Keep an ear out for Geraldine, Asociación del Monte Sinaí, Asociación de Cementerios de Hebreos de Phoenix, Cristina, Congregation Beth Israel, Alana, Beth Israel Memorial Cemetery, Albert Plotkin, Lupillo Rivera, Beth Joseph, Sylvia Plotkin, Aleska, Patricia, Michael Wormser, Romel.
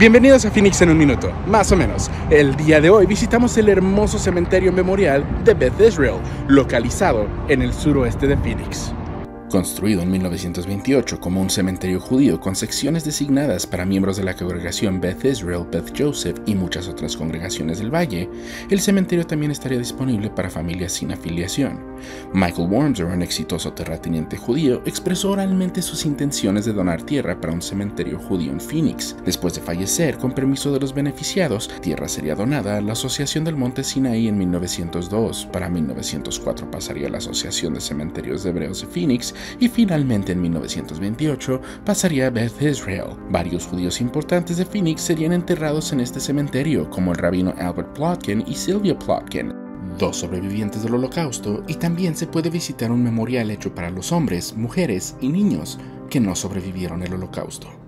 Bienvenidos a Phoenix en un minuto, más o menos. El día de hoy visitamos el hermoso cementerio memorial de Beth Israel, localizado en el suroeste de Phoenix. Construido en 1928 como un cementerio judío con secciones designadas para miembros de la congregación Beth Israel, Beth Joseph y muchas otras congregaciones del Valle, el cementerio también estaría disponible para familias sin afiliación. Michael Wormser, un exitoso terrateniente judío, expresó oralmente sus intenciones de donar tierra para un cementerio judío en Phoenix. Después de fallecer, con permiso de los beneficiados, tierra sería donada a la Asociación del Monte Sinaí en 1902, para 1904 pasaría a la Asociación de Cementerios de Hebreos de Phoenix y finalmente en 1928 pasaría a Beth Israel. Varios judíos importantes de Phoenix serían enterrados en este cementerio, como el rabino Albert Plotkin y Sylvia Plotkin, dos sobrevivientes del Holocausto, y también se puede visitar un memorial hecho para los hombres, mujeres y niños que no sobrevivieron al Holocausto.